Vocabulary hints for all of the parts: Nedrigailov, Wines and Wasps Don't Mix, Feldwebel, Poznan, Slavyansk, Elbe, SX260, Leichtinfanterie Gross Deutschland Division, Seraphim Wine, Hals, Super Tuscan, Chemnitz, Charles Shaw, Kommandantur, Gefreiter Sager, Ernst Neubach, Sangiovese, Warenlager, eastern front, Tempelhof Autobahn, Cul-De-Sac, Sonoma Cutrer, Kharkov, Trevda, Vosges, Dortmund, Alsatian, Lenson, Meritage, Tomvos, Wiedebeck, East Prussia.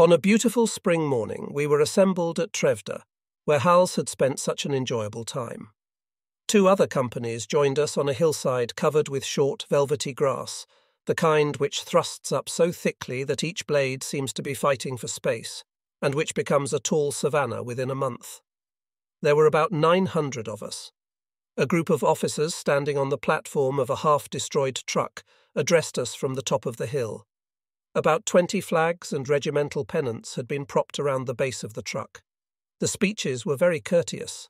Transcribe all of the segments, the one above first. On a beautiful spring morning, we were assembled at Trevda, where Hals had spent such an enjoyable time. Two other companies joined us on a hillside covered with short, velvety grass, the kind which thrusts up so thickly that each blade seems to be fighting for space, and which becomes a tall savanna within a month. There were about 900 of us. A group of officers standing on the platform of a half-destroyed truck addressed us from the top of the hill. About 20 flags and regimental pennants had been propped around the base of the truck. The speeches were very courteous.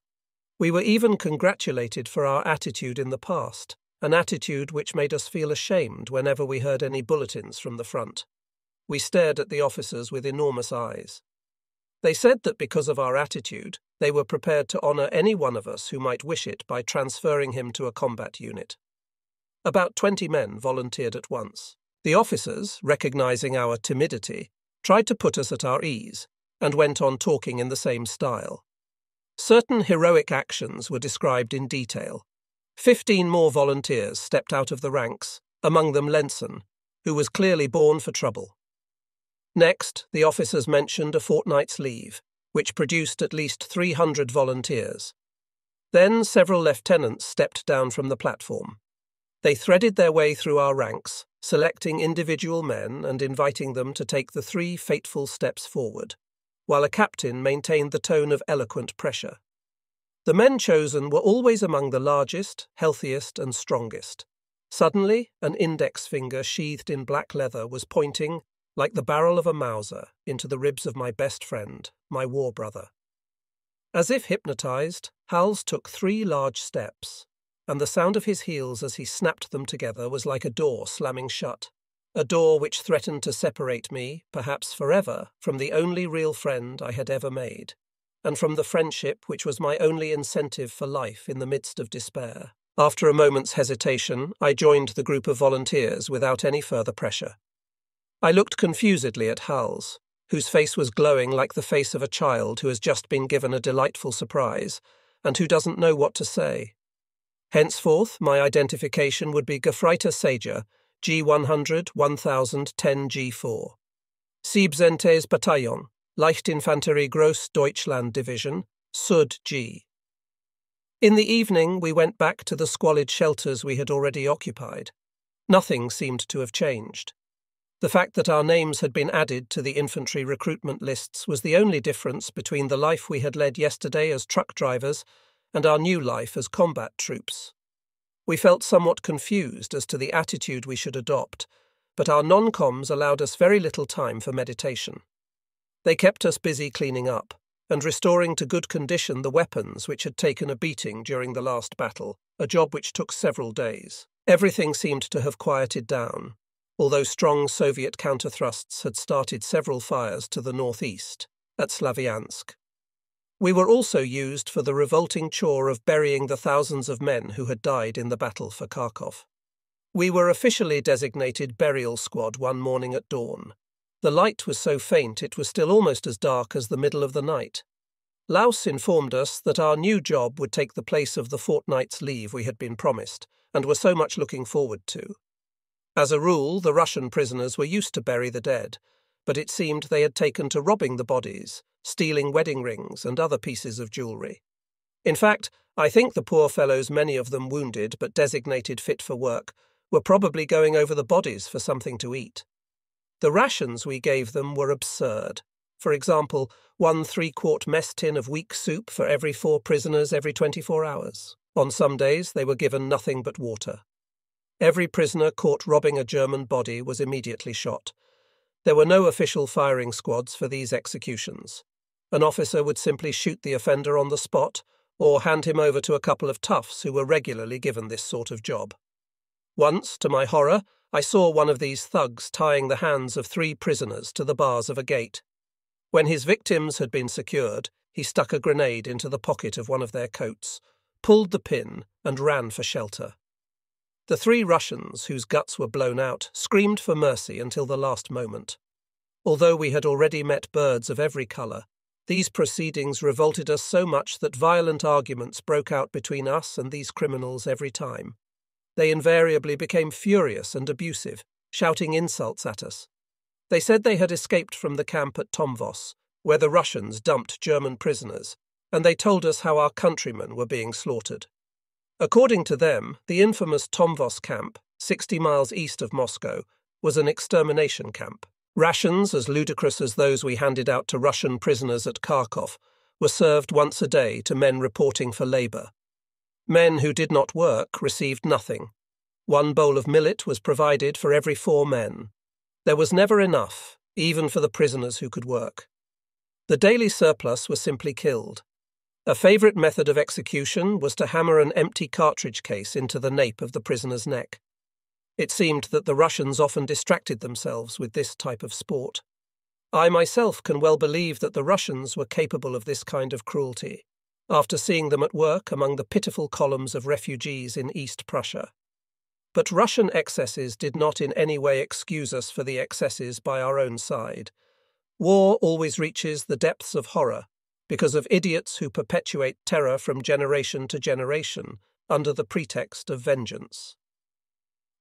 We were even congratulated for our attitude in the past, an attitude which made us feel ashamed whenever we heard any bulletins from the front. We stared at the officers with enormous eyes. They said that because of our attitude, they were prepared to honour any one of us who might wish it by transferring him to a combat unit. About 20 men volunteered at once. The officers, recognising our timidity, tried to put us at our ease, and went on talking in the same style. Certain heroic actions were described in detail. 15 more volunteers stepped out of the ranks, among them Lenson, who was clearly born for trouble. Next, the officers mentioned a fortnight's leave, which produced at least 300 volunteers. Then several lieutenants stepped down from the platform. They threaded their way through our ranks, selecting individual men and inviting them to take the three fateful steps forward, while a captain maintained the tone of eloquent pressure. The men chosen were always among the largest, healthiest, and strongest. Suddenly, an index finger sheathed in black leather was pointing, like the barrel of a Mauser, into the ribs of my best friend, my war brother. As if hypnotised, Hals took three large steps, and the sound of his heels as he snapped them together was like a door slamming shut, a door which threatened to separate me, perhaps forever, from the only real friend I had ever made, and from the friendship which was my only incentive for life in the midst of despair. After a moment's hesitation, I joined the group of volunteers without any further pressure. I looked confusedly at Hals, whose face was glowing like the face of a child who has just been given a delightful surprise, and who doesn't know what to say. Henceforth, my identification would be Gefreiter Sager, G100 1010 G4. Siebzentes Bataillon, Leichtinfanterie Gross Deutschland Division, Sud G. In the evening, we went back to the squalid shelters we had already occupied. Nothing seemed to have changed. The fact that our names had been added to the infantry recruitment lists was the only difference between the life we had led yesterday as truck drivers and our new life as combat troops. We felt somewhat confused as to the attitude we should adopt, but our non-coms allowed us very little time for meditation. They kept us busy cleaning up and restoring to good condition the weapons which had taken a beating during the last battle, a job which took several days. Everything seemed to have quieted down, although strong Soviet counter-thrusts had started several fires to the northeast, at Slavyansk. We were also used for the revolting chore of burying the thousands of men who had died in the battle for Kharkov. We were officially designated burial squad one morning at dawn. The light was so faint it was still almost as dark as the middle of the night. Laos informed us that our new job would take the place of the fortnight's leave we had been promised, and were so much looking forward to. As a rule, the Russian prisoners were used to bury the dead, but it seemed they had taken to robbing the bodies, stealing wedding rings and other pieces of jewellery. In fact, I think the poor fellows, many of them wounded but designated fit for work, were probably going over the bodies for something to eat. The rations we gave them were absurd. For example, 1 3/4 mess tin of weak soup for every 4 prisoners every 24 hours. On some days they were given nothing but water. Every prisoner caught robbing a German body was immediately shot. There were no official firing squads for these executions. An officer would simply shoot the offender on the spot or hand him over to a couple of toughs who were regularly given this sort of job. Once, to my horror, I saw one of these thugs tying the hands of 3 prisoners to the bars of a gate. When his victims had been secured, he stuck a grenade into the pocket of one of their coats, pulled the pin, and ran for shelter. The 3 Russians, whose guts were blown out, screamed for mercy until the last moment. Although we had already met birds of every colour, these proceedings revolted us so much that violent arguments broke out between us and these criminals every time. They invariably became furious and abusive, shouting insults at us. They said they had escaped from the camp at Tomvos, where the Russians dumped German prisoners, and they told us how our countrymen were being slaughtered. According to them, the infamous Tomvos camp, 60 miles east of Moscow, was an extermination camp. Rations, as ludicrous as those we handed out to Russian prisoners at Kharkov, were served once a day to men reporting for labour. Men who did not work received nothing. One bowl of millet was provided for every 4 men. There was never enough, even for the prisoners who could work. The daily surplus were simply killed. A favourite method of execution was to hammer an empty cartridge case into the nape of the prisoner's neck. It seemed that the Russians often distracted themselves with this type of sport. I myself can well believe that the Russians were capable of this kind of cruelty, after seeing them at work among the pitiful columns of refugees in East Prussia. But Russian excesses did not in any way excuse us for the excesses by our own side. War always reaches the depths of horror because of idiots who perpetuate terror from generation to generation under the pretext of vengeance.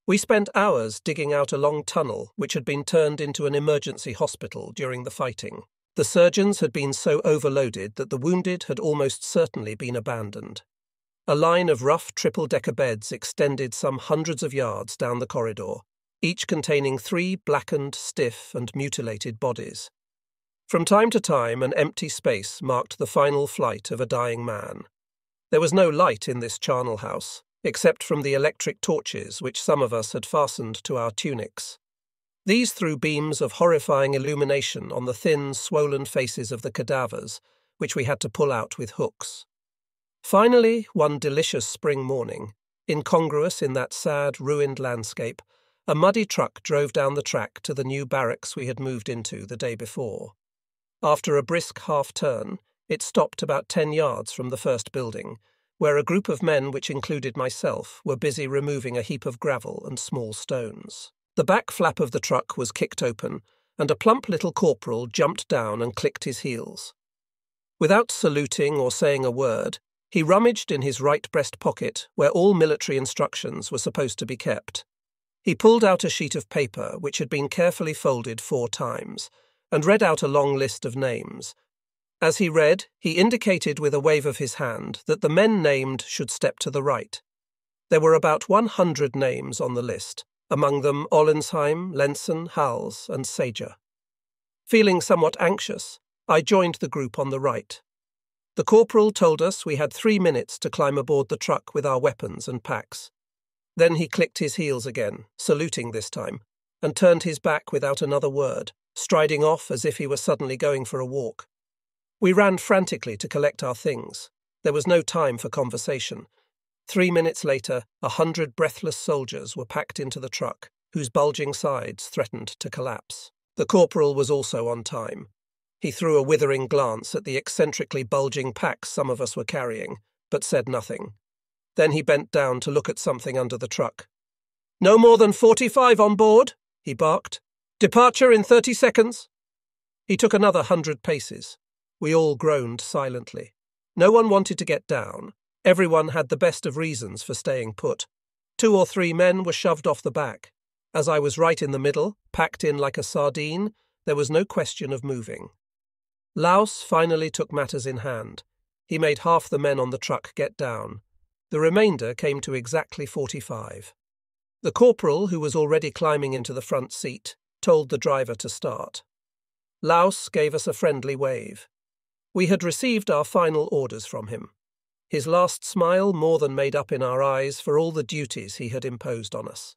We spent hours digging out a long tunnel which had been turned into an emergency hospital during the fighting. The surgeons had been so overloaded that the wounded had almost certainly been abandoned. A line of rough triple-decker beds extended some hundreds of yards down the corridor, each containing 3 blackened, stiff and mutilated bodies. From time to time, an empty space marked the final flight of a dying man. There was no light in this charnel house, except from the electric torches which some of us had fastened to our tunics. These threw beams of horrifying illumination on the thin, swollen faces of the cadavers, which we had to pull out with hooks. Finally, one delicious spring morning, incongruous in that sad, ruined landscape, a muddy truck drove down the track to the new barracks we had moved into the day before. After a brisk half-turn, it stopped about 10 yards from the first building, where a group of men, which included myself, were busy removing a heap of gravel and small stones. The back flap of the truck was kicked open, and a plump little corporal jumped down and clicked his heels. Without saluting or saying a word, he rummaged in his right breast pocket, where all military instructions were supposed to be kept. He pulled out a sheet of paper, which had been carefully folded 4 times, and read out a long list of names. As he read, he indicated with a wave of his hand that the men named should step to the right. There were about 100 names on the list, among them Ollensheim, Lenson, Hals and Sager. Feeling somewhat anxious, I joined the group on the right. The corporal told us we had 3 minutes to climb aboard the truck with our weapons and packs. Then he clicked his heels again, saluting this time, and turned his back without another word, striding off as if he were suddenly going for a walk. We ran frantically to collect our things. There was no time for conversation. 3 minutes later, 100 breathless soldiers were packed into the truck, whose bulging sides threatened to collapse. The corporal was also on time. He threw a withering glance at the eccentrically bulging packs some of us were carrying, but said nothing. Then he bent down to look at something under the truck. "No more than 45 on board," he barked. "Departure in 30 seconds. He took another 100 paces. We all groaned silently. No one wanted to get down. Everyone had the best of reasons for staying put. 2 or 3 men were shoved off the back. As I was right in the middle, packed in like a sardine, there was no question of moving. Laos finally took matters in hand. He made half the men on the truck get down. The remainder came to exactly 45. The corporal, who was already climbing into the front seat, told the driver to start. Laos gave us a friendly wave. We had received our final orders from him. His last smile more than made up in our eyes for all the duties he had imposed on us.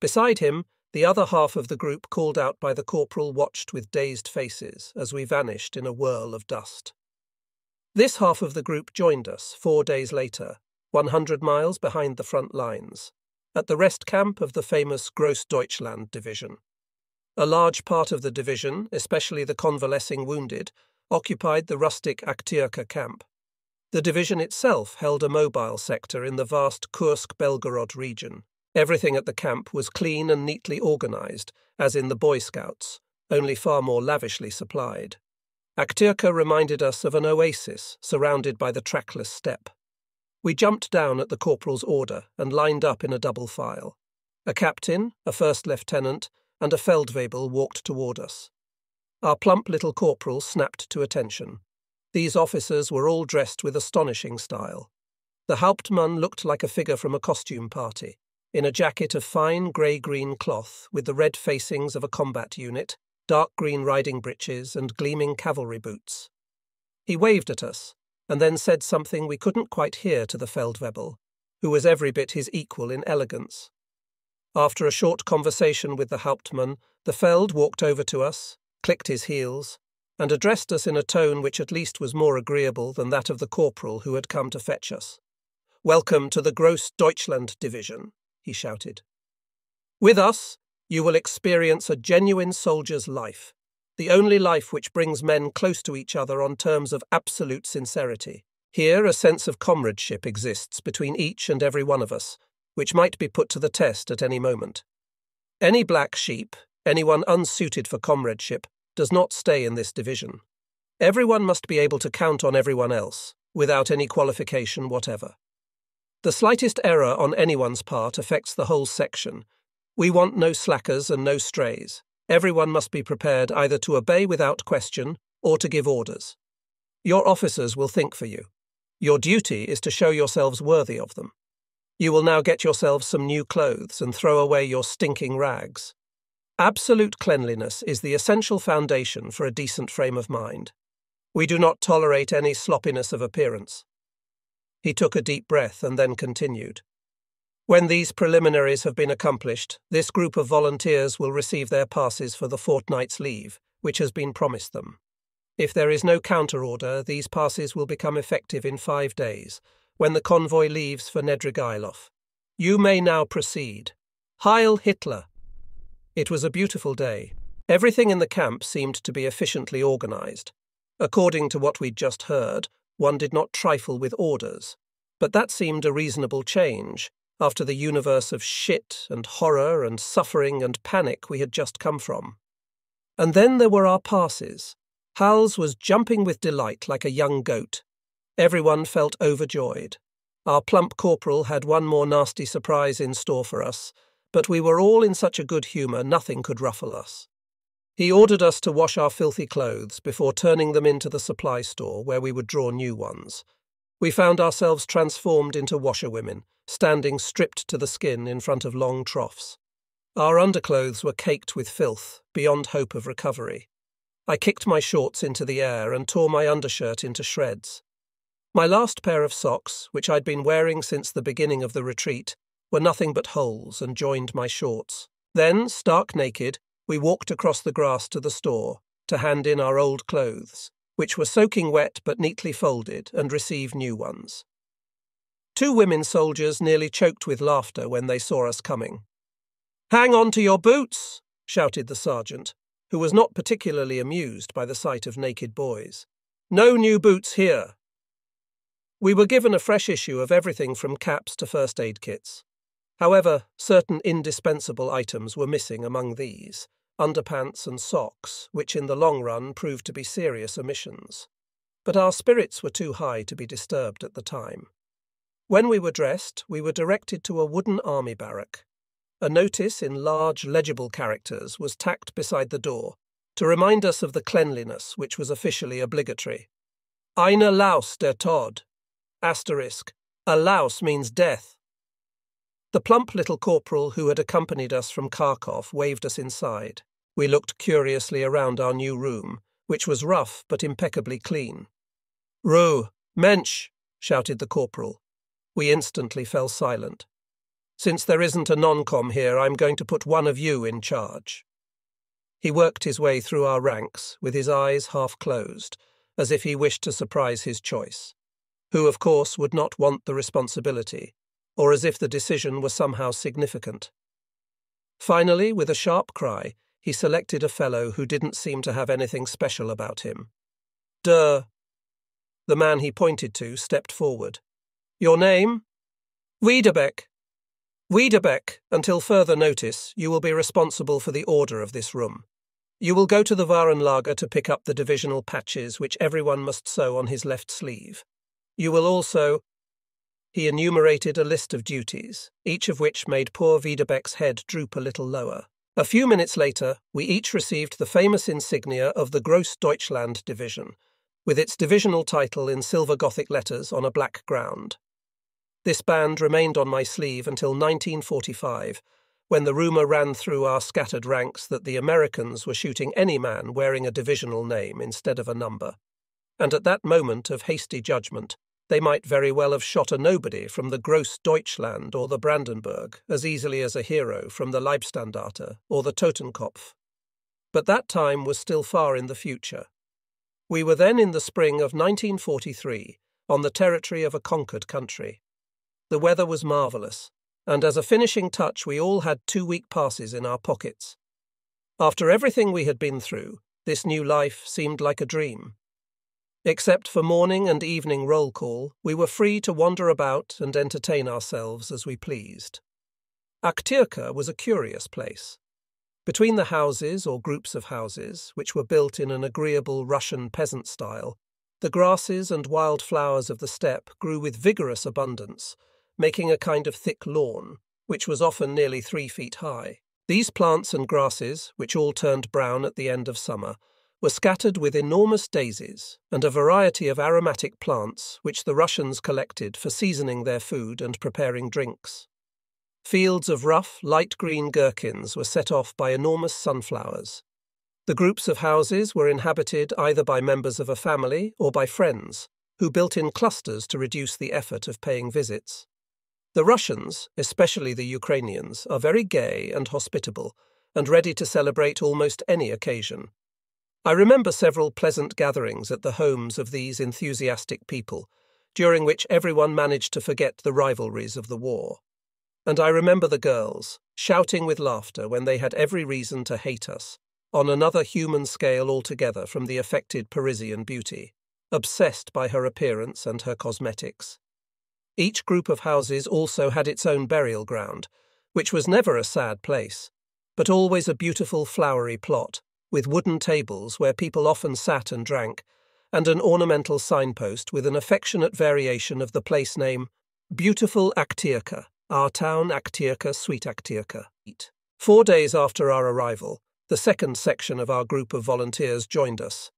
Beside him, the other half of the group called out by the corporal watched with dazed faces as we vanished in a whirl of dust. This half of the group joined us 4 days later, 100 miles behind the front lines, at the rest camp of the famous Grossdeutschland Division. A large part of the division, especially the convalescing wounded, occupied the rustic Akhtyrka camp. The division itself held a mobile sector in the vast Kursk-Belgorod region. Everything at the camp was clean and neatly organised, as in the Boy Scouts, only far more lavishly supplied. Akhtyrka reminded us of an oasis surrounded by the trackless steppe. We jumped down at the corporal's order and lined up in a double file. A captain, a first lieutenant, and a Feldwebel walked toward us. Our plump little corporal snapped to attention. These officers were all dressed with astonishing style. The Hauptmann looked like a figure from a costume party, in a jacket of fine grey-green cloth with the red facings of a combat unit, dark green riding breeches and gleaming cavalry boots. He waved at us, and then said something we couldn't quite hear to the Feldwebel, who was every bit his equal in elegance. After a short conversation with the Hauptmann, the Feld walked over to us, clicked his heels, and addressed us in a tone which at least was more agreeable than that of the corporal who had come to fetch us. "Welcome to the Gross Deutschland Division," he shouted. "With us, you will experience a genuine soldier's life, the only life which brings men close to each other on terms of absolute sincerity. Here a sense of comradeship exists between each and every one of us, which might be put to the test at any moment. Any black sheep, anyone unsuited for comradeship, does not stay in this division. Everyone must be able to count on everyone else, without any qualification whatever. The slightest error on anyone's part affects the whole section. We want no slackers and no strays. Everyone must be prepared either to obey without question or to give orders. Your officers will think for you. Your duty is to show yourselves worthy of them. You will now get yourselves some new clothes and throw away your stinking rags. Absolute cleanliness is the essential foundation for a decent frame of mind. We do not tolerate any sloppiness of appearance." He took a deep breath and then continued. "When these preliminaries have been accomplished, this group of volunteers will receive their passes for the fortnight's leave, which has been promised them. If there is no counter-order, these passes will become effective in 5 days, when the convoy leaves for Nedrigailov. You may now proceed. Heil Hitler!" It was a beautiful day. Everything in the camp seemed to be efficiently organised. According to what we'd just heard, one did not trifle with orders. But that seemed a reasonable change, after the universe of shit and horror and suffering and panic we had just come from. And then there were our passes. Hals was jumping with delight like a young goat. Everyone felt overjoyed. Our plump corporal had one more nasty surprise in store for us, but we were all in such a good humour nothing could ruffle us. He ordered us to wash our filthy clothes before turning them into the supply store where we would draw new ones. We found ourselves transformed into washerwomen, standing stripped to the skin in front of long troughs. Our underclothes were caked with filth, beyond hope of recovery. I kicked my shorts into the air and tore my undershirt into shreds. My last pair of socks, which I'd been wearing since the beginning of the retreat, were nothing but holes and joined my shorts. Then, stark naked, we walked across the grass to the store, to hand in our old clothes, which were soaking wet but neatly folded, and receive new ones. 2 women soldiers nearly choked with laughter when they saw us coming. "Hang on to your boots!" shouted the sergeant, who was not particularly amused by the sight of naked boys. "No new boots here!" We were given a fresh issue of everything from caps to first aid kits. However, certain indispensable items were missing among these, underpants and socks, which in the long run proved to be serious omissions. But our spirits were too high to be disturbed at the time. When we were dressed, we were directed to a wooden army barrack. A notice in large, legible characters was tacked beside the door to remind us of the cleanliness which was officially obligatory. "Eine Laus der Tod," asterisk, "a louse means death." The plump little corporal who had accompanied us from Kharkov waved us inside. We looked curiously around our new room, which was rough but impeccably clean. "Ruhe, Mensch!" shouted the corporal. We instantly fell silent. "Since there isn't a non-com here, I'm going to put one of you in charge." He worked his way through our ranks, with his eyes half closed, as if he wished to surprise his choice, who of course would not want the responsibility, or as if the decision were somehow significant. Finally, with a sharp cry, he selected a fellow who didn't seem to have anything special about him. The man he pointed to stepped forward. "Your name?" "Wiedebeck." "Wiedebeck, until further notice, you will be responsible for the order of this room. You will go to the Warenlager to pick up the divisional patches which everyone must sew on his left sleeve. You will also..." He enumerated a list of duties, each of which made poor Wiedebeck's head droop a little lower, A few minutes later, we each received the famous insignia of the Grossdeutschland Division, with its divisional title in silver Gothic letters on a black ground. This band remained on my sleeve until 1945, when the rumour ran through our scattered ranks that the Americans were shooting any man wearing a divisional name instead of a number. And at that moment of hasty judgment, they might very well have shot a nobody from the Grossdeutschland or the Brandenburg as easily as a hero from the Leibstandarte or the Totenkopf. But that time was still far in the future. We were then in the spring of 1943, on the territory of a conquered country. The weather was marvellous, and as a finishing touch we all had 2 week passes in our pockets. After everything we had been through, this new life seemed like a dream. Except for morning and evening roll call, we were free to wander about and entertain ourselves as we pleased. Akhtyrka was a curious place. Between the houses or groups of houses, which were built in an agreeable Russian peasant style, the grasses and wild flowers of the steppe grew with vigorous abundance, making a kind of thick lawn, which was often nearly 3 feet high. These plants and grasses, which all turned brown at the end of summer, were scattered with enormous daisies and a variety of aromatic plants which the Russians collected for seasoning their food and preparing drinks. Fields of rough, light green gherkins were set off by enormous sunflowers. The groups of houses were inhabited either by members of a family or by friends, who built in clusters to reduce the effort of paying visits. The Russians, especially the Ukrainians, are very gay and hospitable, and ready to celebrate almost any occasion. I remember several pleasant gatherings at the homes of these enthusiastic people, during which everyone managed to forget the rivalries of the war. And I remember the girls, shouting with laughter when they had every reason to hate us, on another human scale altogether from the affected Parisian beauty, obsessed by her appearance and her cosmetics. Each group of houses also had its own burial ground, which was never a sad place, but always a beautiful flowery plot, with wooden tables where people often sat and drank, and an ornamental signpost with an affectionate variation of the place name, Beautiful Akhtyrka, Our Town Akhtyrka, Sweet Akhtyrka. 4 days after our arrival, the second section of our group of volunteers joined us.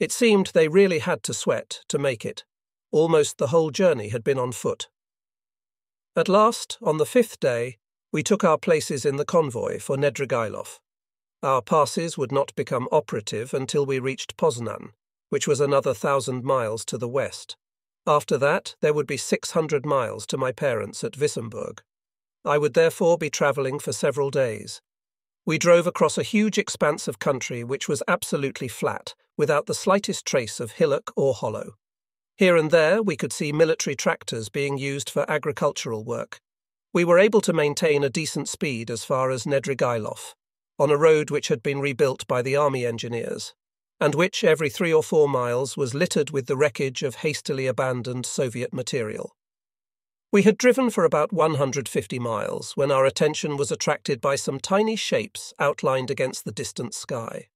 It seemed they really had to sweat to make it. Almost the whole journey had been on foot. At last, on the 5th day, we took our places in the convoy for Nedrigailov. Our passes would not become operative until we reached Poznan, which was another 1,000 miles to the west. After that, there would be 600 miles to my parents at Wissembourg. I would therefore be travelling for several days. We drove across a huge expanse of country which was absolutely flat, without the slightest trace of hillock or hollow. Here and there we could see military tractors being used for agricultural work. We were able to maintain a decent speed as far as Nedrigailov, on a road which had been rebuilt by the army engineers, and which every 3 or 4 miles was littered with the wreckage of hastily abandoned Soviet material. We had driven for about 150 miles when our attention was attracted by some tiny shapes outlined against the distant sky.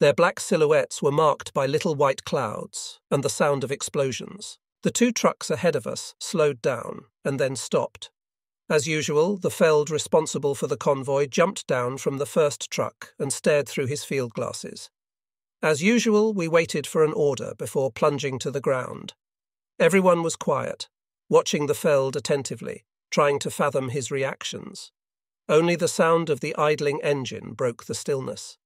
Their black silhouettes were marked by little white clouds and the sound of explosions. The 2 trucks ahead of us slowed down and then stopped. As usual, the Feld responsible for the convoy jumped down from the first truck and stared through his field glasses. As usual, we waited for an order before plunging to the ground. Everyone was quiet, watching the Feld attentively, trying to fathom his reactions. Only the sound of the idling engine broke the stillness.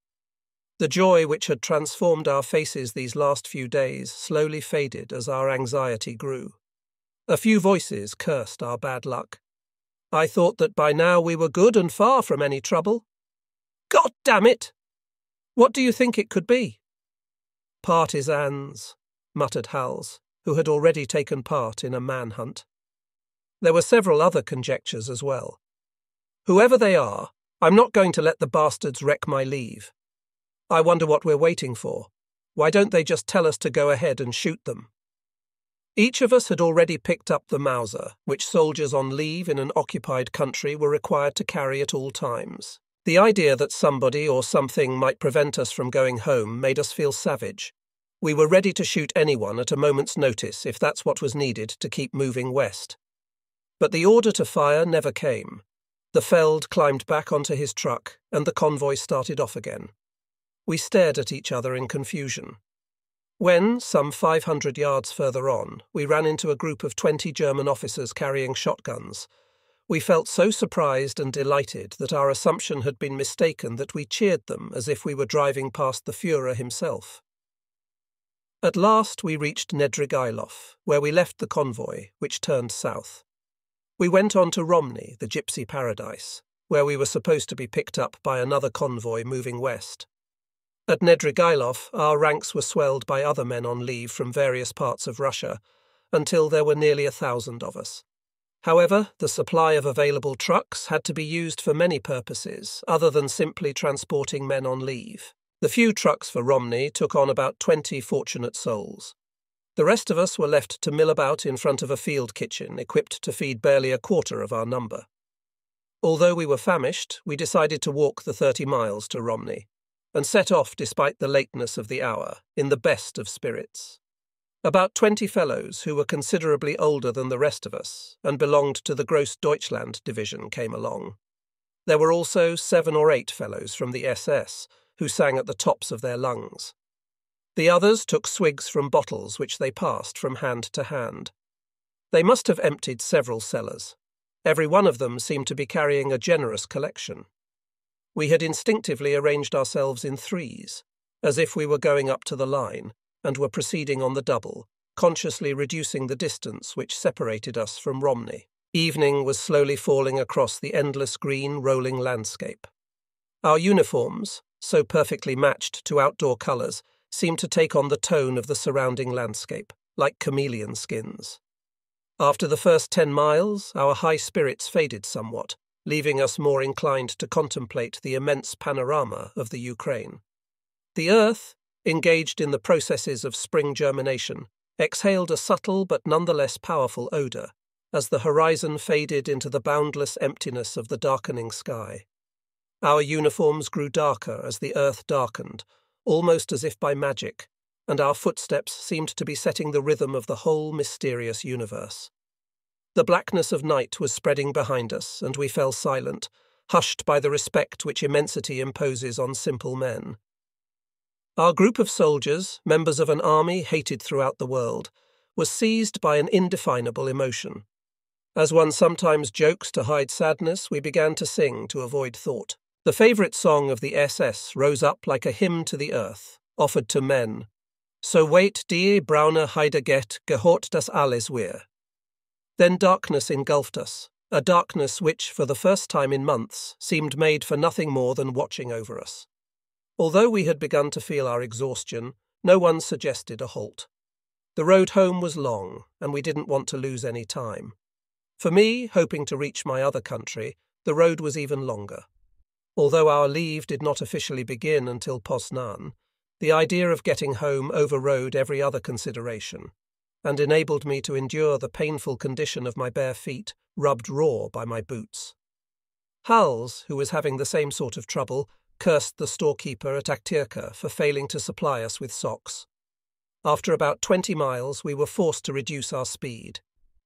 The joy which had transformed our faces these last few days slowly faded as our anxiety grew. A few voices cursed our bad luck. I thought that by now we were good and far from any trouble. God damn it! What do you think it could be? Partisans, muttered Hals, who had already taken part in a manhunt. There were several other conjectures as well. Whoever they are, I'm not going to let the bastards wreck my leave. I wonder what we're waiting for. Why don't they just tell us to go ahead and shoot them? Each of us had already picked up the Mauser, which soldiers on leave in an occupied country were required to carry at all times. The idea that somebody or something might prevent us from going home made us feel savage. We were ready to shoot anyone at a moment's notice if that's what was needed to keep moving west. But the order to fire never came. The Feld climbed back onto his truck, and the convoy started off again. We stared at each other in confusion. When, some 500 yards further on, we ran into a group of 20 German officers carrying shotguns, we felt so surprised and delighted that our assumption had been mistaken that we cheered them as if we were driving past the Führer himself. At last we reached Nedrigailov, where we left the convoy, which turned south. We went on to Romney, the gypsy paradise, where we were supposed to be picked up by another convoy moving west. At Nedrigailov, our ranks were swelled by other men on leave from various parts of Russia, until there were nearly 1,000 of us. However, the supply of available trucks had to be used for many purposes, other than simply transporting men on leave. The few trucks for Romney took on about 20 fortunate souls. The rest of us were left to mill about in front of a field kitchen equipped to feed barely a quarter of our number. Although we were famished, we decided to walk the 30 miles to Romney, and set off despite the lateness of the hour, in the best of spirits. About 20 fellows who were considerably older than the rest of us and belonged to the Grossdeutschland Division came along. There were also 7 or 8 fellows from the SS who sang at the tops of their lungs. The others took swigs from bottles which they passed from hand to hand. They must have emptied several cellars. Every one of them seemed to be carrying a generous collection. We had instinctively arranged ourselves in threes, as if we were going up to the line, and were proceeding on the double, consciously reducing the distance which separated us from Romney. Evening was slowly falling across the endless green rolling landscape. Our uniforms, so perfectly matched to outdoor colours, seemed to take on the tone of the surrounding landscape, like chameleon skins. After the first 10 miles, our high spirits faded somewhat, leaving us more inclined to contemplate the immense panorama of the Ukraine. The earth, engaged in the processes of spring germination, exhaled a subtle but nonetheless powerful odour as the horizon faded into the boundless emptiness of the darkening sky. Our uniforms grew darker as the earth darkened, almost as if by magic, and our footsteps seemed to be setting the rhythm of the whole mysterious universe. The blackness of night was spreading behind us, and we fell silent, hushed by the respect which immensity imposes on simple men. Our group of soldiers, members of an army hated throughout the world, was seized by an indefinable emotion. As one sometimes jokes to hide sadness, we began to sing to avoid thought. The favourite song of the SS rose up like a hymn to the earth, offered to men. So weit die braune Heide geht, gehört das alles wir. Then darkness engulfed us, a darkness which, for the first time in months, seemed made for nothing more than watching over us. Although we had begun to feel our exhaustion, no one suggested a halt. The road home was long, and we didn't want to lose any time. For me, hoping to reach my other country, the road was even longer. Although our leave did not officially begin until Poznan, the idea of getting home overrode every other consideration, and enabled me to endure the painful condition of my bare feet, rubbed raw by my boots. Hals, who was having the same sort of trouble, cursed the storekeeper at Akhtyrka for failing to supply us with socks. After about 20 miles, we were forced to reduce our speed.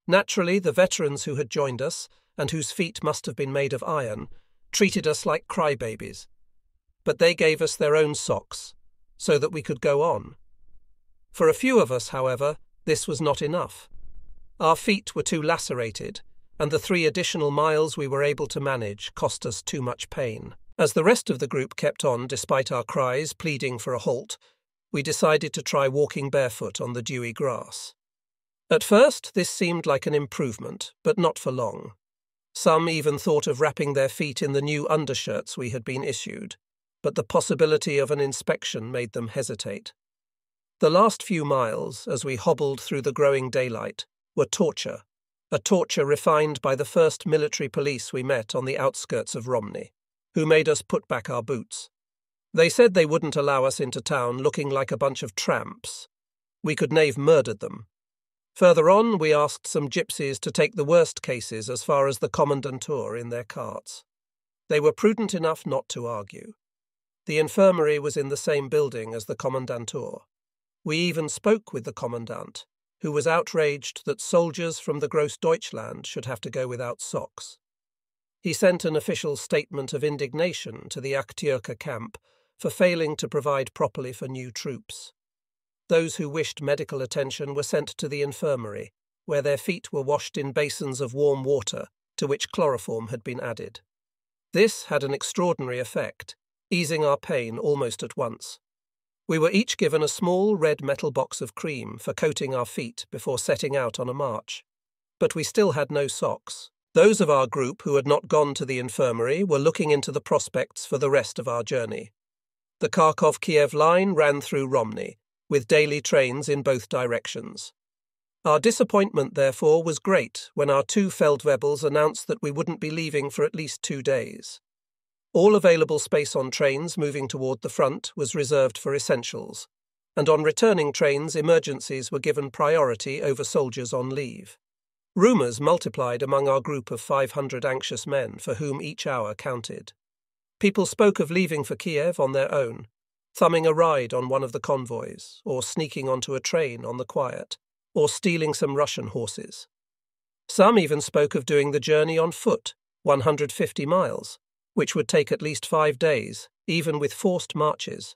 Naturally, the veterans who had joined us, and whose feet must have been made of iron, treated us like crybabies. But they gave us their own socks, so that we could go on. For a few of us, however, this was not enough. Our feet were too lacerated, and the 3 additional miles we were able to manage cost us too much pain. As the rest of the group kept on despite our cries pleading for a halt, we decided to try walking barefoot on the dewy grass. At first, this seemed like an improvement, but not for long. Some even thought of wrapping their feet in the new undershirts we had been issued, but the possibility of an inspection made them hesitate. The last few miles, as we hobbled through the growing daylight, were torture, a torture refined by the first military police we met on the outskirts of Romney, who made us put back our boots. They said they wouldn't allow us into town looking like a bunch of tramps. We could nave murdered them. Further on, we asked some gypsies to take the worst cases as far as the Kommandantur in their carts. They were prudent enough not to argue. The infirmary was in the same building as the Kommandantur. We even spoke with the Commandant, who was outraged that soldiers from the Grossdeutschland should have to go without socks. He sent an official statement of indignation to the Akhtyrka camp for failing to provide properly for new troops. Those who wished medical attention were sent to the infirmary, where their feet were washed in basins of warm water, to which chloroform had been added. This had an extraordinary effect, easing our pain almost at once. We were each given a small red metal box of cream for coating our feet before setting out on a march. But we still had no socks. Those of our group who had not gone to the infirmary were looking into the prospects for the rest of our journey. The Kharkov-Kiev line ran through Romney, with daily trains in both directions. Our disappointment, therefore, was great when our two Feldwebels announced that we wouldn't be leaving for at least 2 days. All available space on trains moving toward the front was reserved for essentials, and on returning trains, emergencies were given priority over soldiers on leave. Rumours multiplied among our group of 500 anxious men for whom each hour counted. People spoke of leaving for Kiev on their own, thumbing a ride on one of the convoys, or sneaking onto a train on the quiet, or stealing some Russian horses. Some even spoke of doing the journey on foot, 150 miles, which would take at least 5 days, even with forced marches.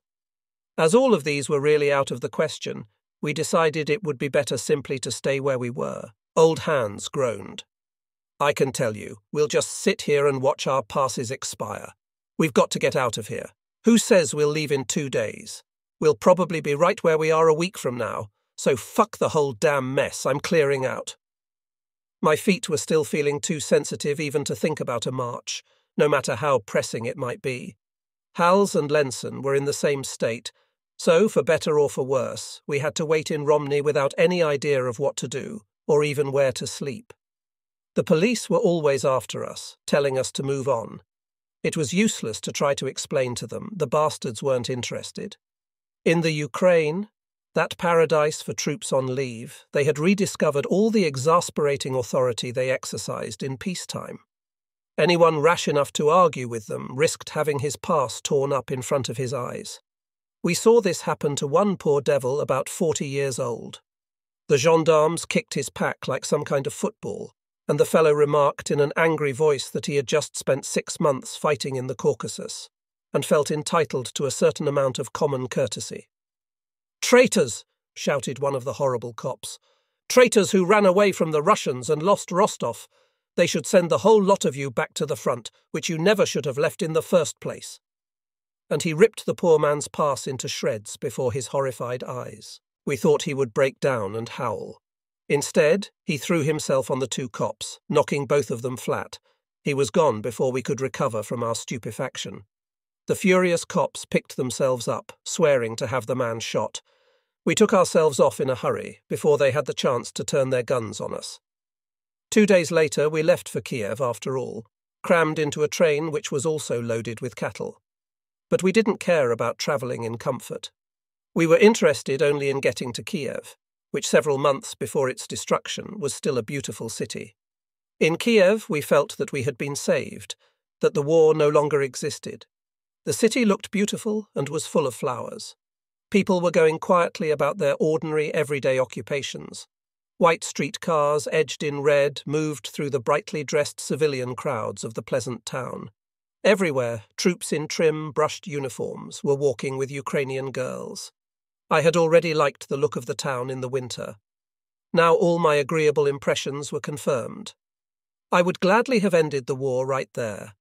As all of these were really out of the question, we decided it would be better simply to stay where we were. Old Hans groaned. "I can tell you, we'll just sit here and watch our passes expire. We've got to get out of here. Who says we'll leave in 2 days? We'll probably be right where we are a week from now, so fuck the whole damn mess, I'm clearing out." My feet were still feeling too sensitive even to think about a march, no matter how pressing it might be. Hals and Lenson were in the same state, so, for better or for worse, we had to wait in Romney without any idea of what to do, or even where to sleep. The police were always after us, telling us to move on. It was useless to try to explain to them, the bastards weren't interested. In the Ukraine, that paradise for troops on leave, they had rediscovered all the exasperating authority they exercised in peacetime. Anyone rash enough to argue with them risked having his pass torn up in front of his eyes. We saw this happen to one poor devil about 40 years old. The gendarmes kicked his pack like some kind of football, and the fellow remarked in an angry voice that he had just spent 6 months fighting in the Caucasus, and felt entitled to a certain amount of common courtesy. "Traitors!" shouted one of the horrible cops. "Traitors who ran away from the Russians and lost Rostov! They should send the whole lot of you back to the front, which you never should have left in the first place." And he ripped the poor man's pass into shreds before his horrified eyes. We thought he would break down and howl. Instead, he threw himself on the two cops, knocking both of them flat. He was gone before we could recover from our stupefaction. The furious cops picked themselves up, swearing to have the man shot. We took ourselves off in a hurry, before they had the chance to turn their guns on us. 2 days later, we left for Kiev after all, crammed into a train which was also loaded with cattle. But we didn't care about travelling in comfort. We were interested only in getting to Kiev, which several months before its destruction was still a beautiful city. In Kiev, we felt that we had been saved, that the war no longer existed. The city looked beautiful and was full of flowers. People were going quietly about their ordinary, everyday occupations. White streetcars, edged in red, moved through the brightly dressed civilian crowds of the pleasant town. Everywhere, troops in trim, brushed uniforms were walking with Ukrainian girls. I had already liked the look of the town in the winter. Now all my agreeable impressions were confirmed. I would gladly have ended the war right there.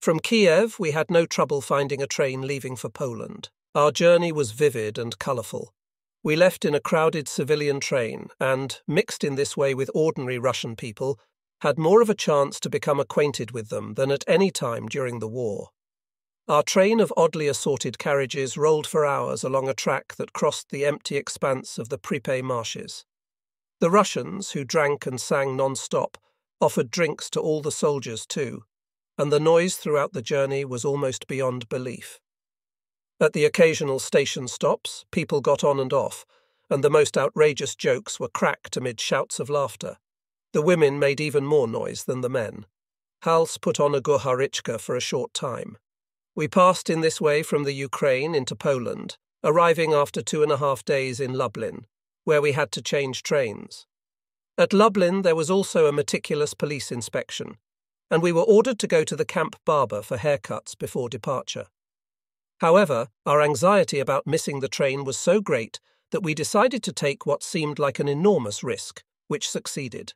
From Kiev, we had no trouble finding a train leaving for Poland. Our journey was vivid and colourful. We left in a crowded civilian train and, mixed in this way with ordinary Russian people, had more of a chance to become acquainted with them than at any time during the war. Our train of oddly assorted carriages rolled for hours along a track that crossed the empty expanse of the Pripy marshes. The Russians, who drank and sang non-stop, offered drinks to all the soldiers too, and the noise throughout the journey was almost beyond belief. At the occasional station stops, people got on and off, and the most outrageous jokes were cracked amid shouts of laughter. The women made even more noise than the men. Hals put on a Goharichka for a short time. We passed in this way from the Ukraine into Poland, arriving after 2.5 days in Lublin, where we had to change trains. At Lublin there was also a meticulous police inspection, and we were ordered to go to the camp barber for haircuts before departure. However, our anxiety about missing the train was so great that we decided to take what seemed like an enormous risk, which succeeded.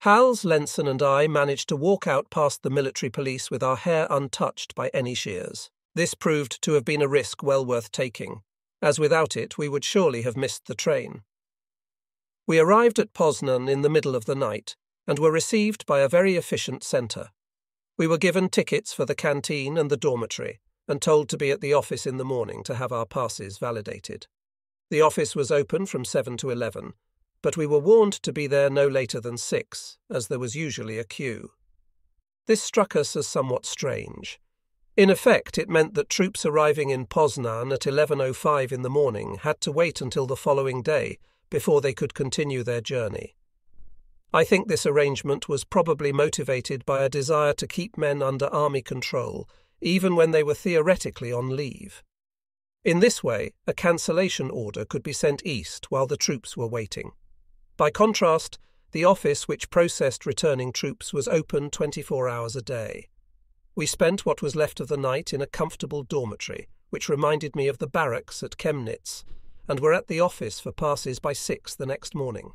Hals, Lenson and I managed to walk out past the military police with our hair untouched by any shears. This proved to have been a risk well worth taking, as without it we would surely have missed the train. We arrived at Poznan in the middle of the night and were received by a very efficient centre. We were given tickets for the canteen and the dormitory and told to be at the office in the morning to have our passes validated. The office was open from 7 to 11, but we were warned to be there no later than 6, as there was usually a queue. This struck us as somewhat strange. In effect, it meant that troops arriving in Poznan at 11:05 in the morning had to wait until the following day before they could continue their journey. I think this arrangement was probably motivated by a desire to keep men under army control, even when they were theoretically on leave. In this way, a cancellation order could be sent east while the troops were waiting. By contrast, the office which processed returning troops was open 24 hours a day. We spent what was left of the night in a comfortable dormitory, which reminded me of the barracks at Chemnitz, and were at the office for passes by 6 the next morning.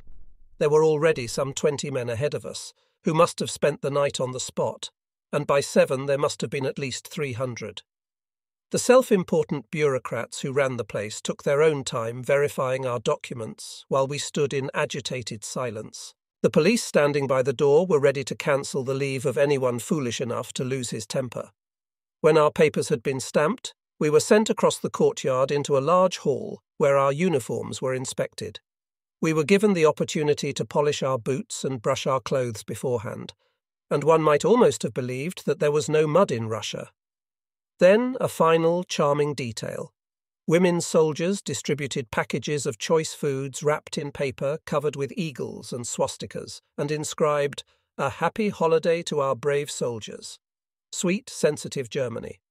There were already some 20 men ahead of us, who must have spent the night on the spot, and by 7 there must have been at least 300. The self-important bureaucrats who ran the place took their own time verifying our documents while we stood in agitated silence. The police standing by the door were ready to cancel the leave of anyone foolish enough to lose his temper. When our papers had been stamped, we were sent across the courtyard into a large hall where our uniforms were inspected. We were given the opportunity to polish our boots and brush our clothes beforehand, and one might almost have believed that there was no mud in Russia. Then a final charming detail. Women soldiers distributed packages of choice foods wrapped in paper covered with eagles and swastikas and inscribed, "A happy holiday to our brave soldiers. Sweet, sensitive Germany."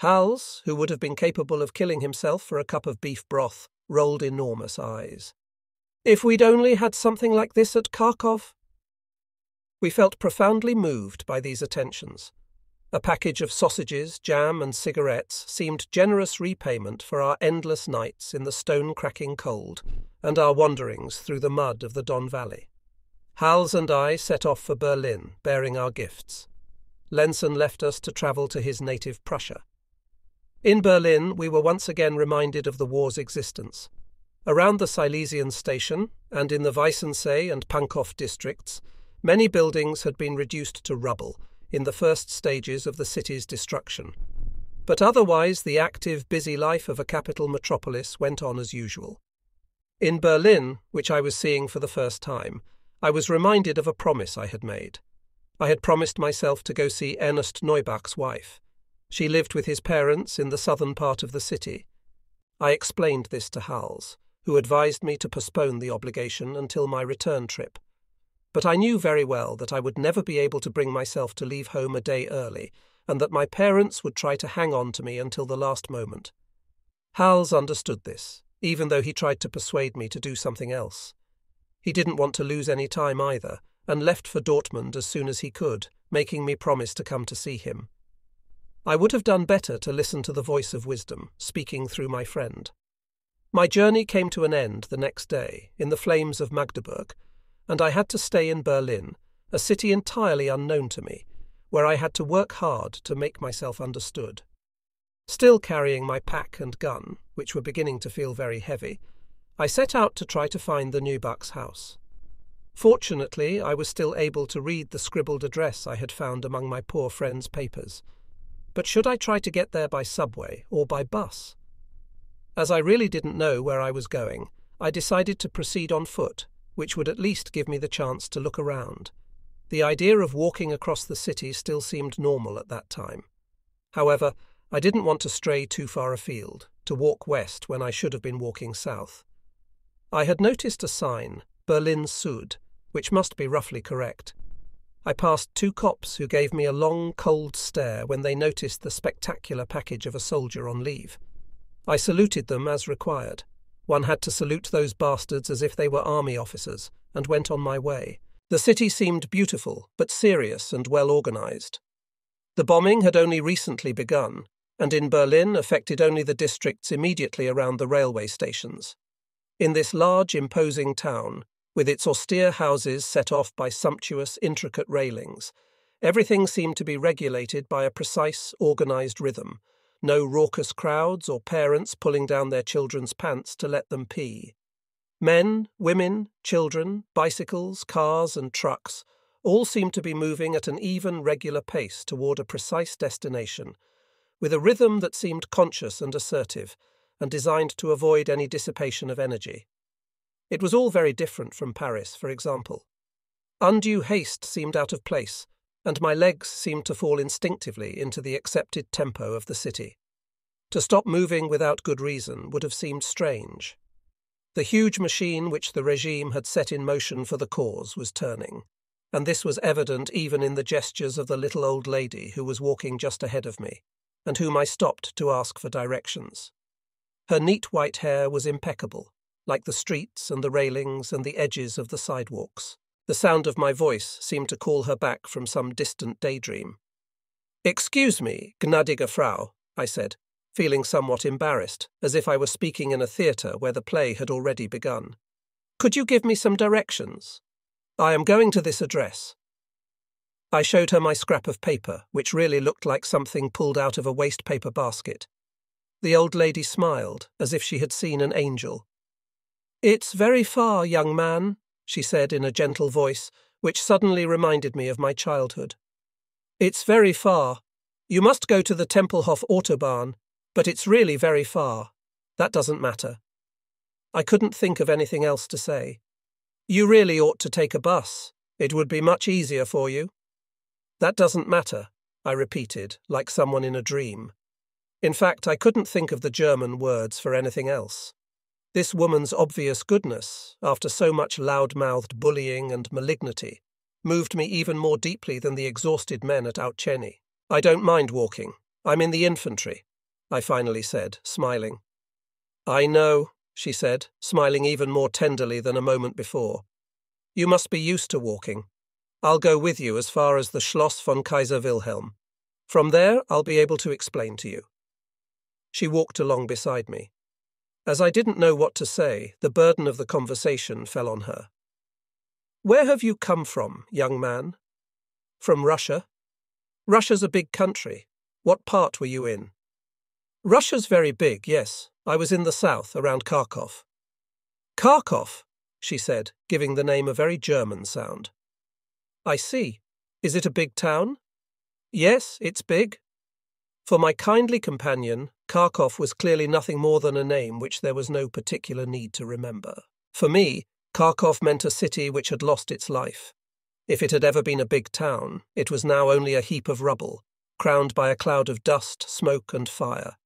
Hals, who would have been capable of killing himself for a cup of beef broth, rolled enormous eyes. If we'd only had something like this at Kharkov! We felt profoundly moved by these attentions. A package of sausages, jam and cigarettes seemed generous repayment for our endless nights in the stone-cracking cold and our wanderings through the mud of the Don Valley. Hals and I set off for Berlin, bearing our gifts. Lenson left us to travel to his native Prussia. In Berlin, we were once again reminded of the war's existence. Around the Silesian station and in the Weissensee and Pankow districts, many buildings had been reduced to rubble in the first stages of the city's destruction. But otherwise, the active, busy life of a capital metropolis went on as usual. In Berlin, which I was seeing for the first time, I was reminded of a promise I had made. I had promised myself to go see Ernst Neubach's wife. She lived with his parents in the southern part of the city. I explained this to Hals, who advised me to postpone the obligation until my return trip. But I knew very well that I would never be able to bring myself to leave home a day early, and that my parents would try to hang on to me until the last moment. Hals understood this, even though he tried to persuade me to do something else. He didn't want to lose any time either, and left for Dortmund as soon as he could, making me promise to come to see him. I would have done better to listen to the voice of wisdom, speaking through my friend. My journey came to an end the next day, in the flames of Magdeburg, and I had to stay in Berlin, a city entirely unknown to me, where I had to work hard to make myself understood. Still carrying my pack and gun, which were beginning to feel very heavy, I set out to try to find the Neubach's house. Fortunately, I was still able to read the scribbled address I had found among my poor friend's papers. But should I try to get there by subway or by bus? As I really didn't know where I was going, I decided to proceed on foot, which would at least give me the chance to look around. The idea of walking across the city still seemed normal at that time. However, I didn't want to stray too far afield, to walk west when I should have been walking south. I had noticed a sign, Berlin Sud, which must be roughly correct. I passed two cops who gave me a long, cold stare when they noticed the spectacular package of a soldier on leave. I saluted them as required. One had to salute those bastards as if they were army officers, and went on my way, The city seemed beautiful, but serious and well organized. The bombing had only recently begun, and in Berlin affected only the districts immediately around the railway stations. In this large, imposing town, with its austere houses set off by sumptuous, intricate railings, everything seemed to be regulated by a precise, organized rhythm, no raucous crowds or parents pulling down their children's pants to let them pee. Men, women, children, bicycles, cars and trucks all seemed to be moving at an even, regular pace toward a precise destination, with a rhythm that seemed conscious and assertive, and designed to avoid any dissipation of energy. It was all very different from Paris, for example. Undue haste seemed out of place, and my legs seemed to fall instinctively into the accepted tempo of the city. To stop moving without good reason would have seemed strange. The huge machine which the regime had set in motion for the cause was turning, and this was evident even in the gestures of the little old lady who was walking just ahead of me, and whom I stopped to ask for directions. Her neat white hair was impeccable, like the streets and the railings and the edges of the sidewalks. The sound of my voice seemed to call her back from some distant daydream. "Excuse me, gnadige Frau," I said, feeling somewhat embarrassed, as if I were speaking in a theatre where the play had already begun. "Could you give me some directions? I am going to this address." I showed her my scrap of paper, which really looked like something pulled out of a waste paper basket. The old lady smiled, as if she had seen an angel. "It's very far, young man," she said in a gentle voice, which suddenly reminded me of my childhood. "It's very far. You must go to the Tempelhof Autobahn, but it's really very far. That doesn't matter." I couldn't think of anything else to say. "You really ought to take a bus. It would be much easier for you." "That doesn't matter," I repeated, like someone in a dream. In fact, I couldn't think of the German words for anything else. This woman's obvious goodness, after so much loud-mouthed bullying and malignity, moved me even more deeply than the exhausted men at Aucheny. "I don't mind walking. I'm in the infantry," I finally said, smiling. "I know," she said, smiling even more tenderly than a moment before. "You must be used to walking. I'll go with you as far as the Schloss von Kaiser Wilhelm. From there, I'll be able to explain to you." She walked along beside me. As I didn't know what to say, the burden of the conversation fell on her. "Where have you come from, young man?" "From Russia." "Russia's a big country. What part were you in?" "Russia's very big, yes. I was in the south, around Kharkov." "Kharkov," she said, giving the name a very German sound. "I see. Is it a big town?" "Yes, it's big." For my kindly companion, Kharkov was clearly nothing more than a name which there was no particular need to remember. For me, Kharkov meant a city which had lost its life. If it had ever been a big town, it was now only a heap of rubble, crowned by a cloud of dust, smoke and fire.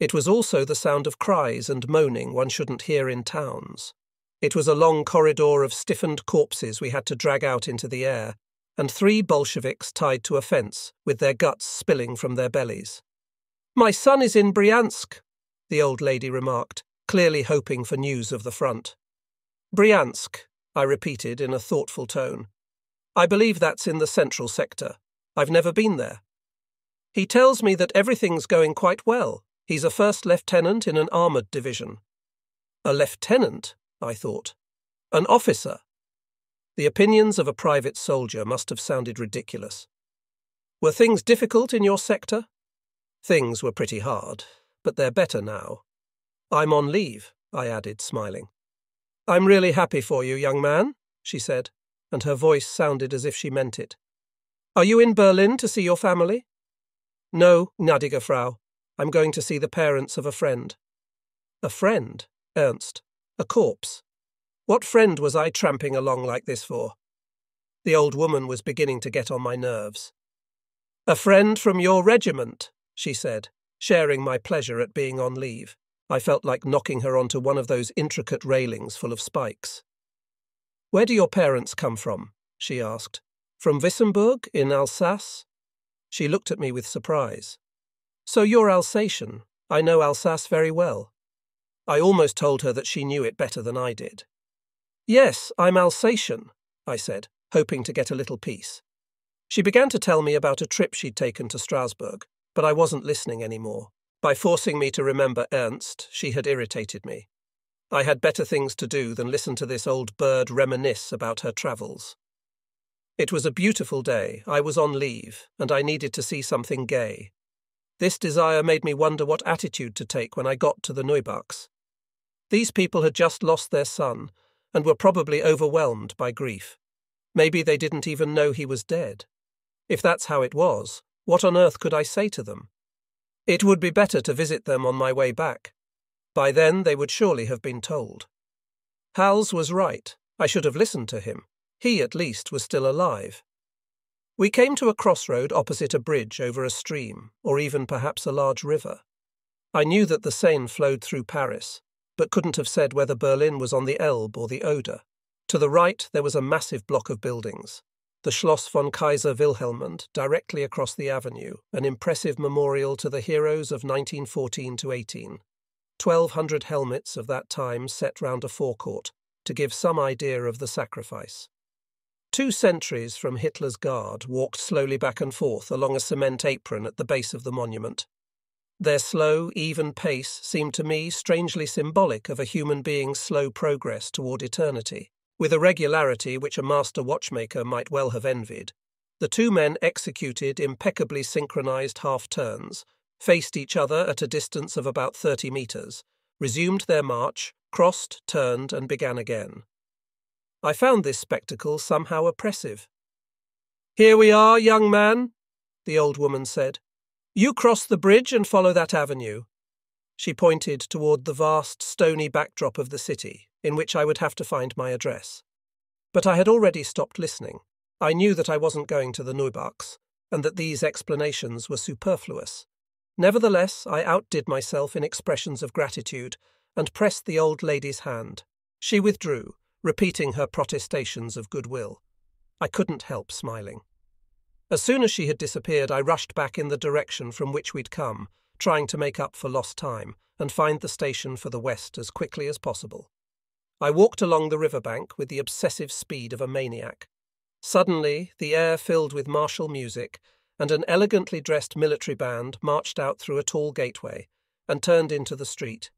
It was also the sound of cries and moaning one shouldn't hear in towns. It was a long corridor of stiffened corpses we had to drag out into the air, and 3 Bolsheviks tied to a fence, with their guts spilling from their bellies. "My son is in Bryansk," the old lady remarked, clearly hoping for news of the front. "Bryansk," I repeated in a thoughtful tone. "I believe that's in the central sector. I've never been there." "He tells me that everything's going quite well. He's a first lieutenant in an armoured division." "A lieutenant?" I thought. "An officer." The opinions of a private soldier must have sounded ridiculous. "Were things difficult in your sector?" "Things were pretty hard, but they're better now. I'm on leave," I added, smiling. "I'm really happy for you, young man," she said, and her voice sounded as if she meant it. "Are you in Berlin to see your family?" "No, gnädige Frau. I'm going to see the parents of a friend." "A friend, Ernst? A corpse? What friend was I tramping along like this for?" The old woman was beginning to get on my nerves. "A friend from your regiment," she said, sharing my pleasure at being on leave. I felt like knocking her onto one of those intricate railings full of spikes. "Where do your parents come from?" she asked. "From Wissembourg in Alsace?" She looked at me with surprise. "So you're Alsatian. I know Alsace very well." I almost told her that she knew it better than I did. "Yes, I'm Alsatian," I said, hoping to get a little peace. She began to tell me about a trip she'd taken to Strasbourg, but I wasn't listening anymore. By forcing me to remember Ernst, she had irritated me. I had better things to do than listen to this old bird reminisce about her travels. It was a beautiful day, I was on leave, and I needed to see something gay. This desire made me wonder what attitude to take when I got to the Neubachs. These people had just lost their son, and were probably overwhelmed by grief. Maybe they didn't even know he was dead. If that's how it was, what on earth could I say to them? It would be better to visit them on my way back. By then they would surely have been told. Hals was right, I should have listened to him. He, at least, was still alive. We came to a crossroad opposite a bridge over a stream, or even perhaps a large river. I knew that the Seine flowed through Paris, but couldn't have said whether Berlin was on the Elbe or the Oder. To the right there was a massive block of buildings. The Schloss von Kaiser Wilhelm, directly across the avenue, an impressive memorial to the heroes of 1914–18. 1,200 helmets of that time set round a forecourt, to give some idea of the sacrifice. Two sentries from Hitler's guard walked slowly back and forth along a cement apron at the base of the monument. Their slow, even pace seemed to me strangely symbolic of a human being's slow progress toward eternity. With a regularity which a master watchmaker might well have envied, the two men executed impeccably synchronized half-turns, faced each other at a distance of about 30 meters, resumed their march, crossed, turned, and began again. I found this spectacle somehow oppressive. "Here we are, young man," the old woman said. "You cross the bridge and follow that avenue." She pointed toward the vast, stony backdrop of the city, in which I would have to find my address. But I had already stopped listening. I knew that I wasn't going to the Neubachs, and that these explanations were superfluous. Nevertheless, I outdid myself in expressions of gratitude, and pressed the old lady's hand. She withdrew, repeating her protestations of goodwill. I couldn't help smiling. As soon as she had disappeared, I rushed back in the direction from which we'd come, trying to make up for lost time, and find the station for the west as quickly as possible. I walked along the riverbank with the obsessive speed of a maniac. Suddenly, the air filled with martial music, and an elegantly dressed military band marched out through a tall gateway, and turned into the street.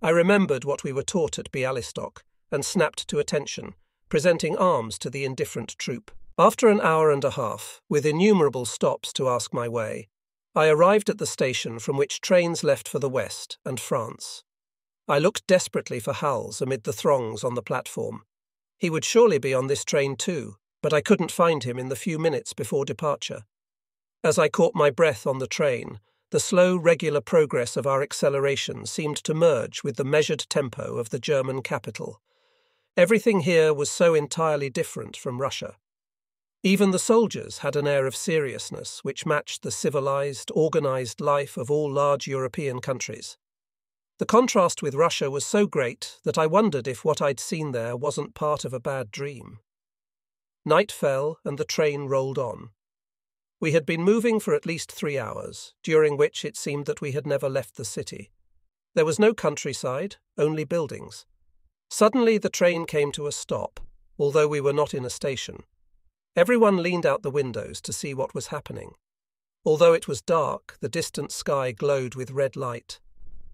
I remembered what we were taught at Bialystok, and snapped to attention, presenting arms to the indifferent troop. After an hour and a half, with innumerable stops to ask my way, I arrived at the station from which trains left for the West and France. I looked desperately for Hals amid the throngs on the platform. He would surely be on this train too, but I couldn't find him in the few minutes before departure. As I caught my breath on the train, the slow, regular progress of our acceleration seemed to merge with the measured tempo of the German capital. Everything here was so entirely different from Russia. Even the soldiers had an air of seriousness which matched the civilized, organized life of all large European countries. The contrast with Russia was so great that I wondered if what I'd seen there wasn't part of a bad dream. Night fell and the train rolled on. We had been moving for at least 3 hours, during which it seemed that we had never left the city. There was no countryside, only buildings. Suddenly the train came to a stop, although we were not in a station. Everyone leaned out the windows to see what was happening. Although it was dark, the distant sky glowed with red light.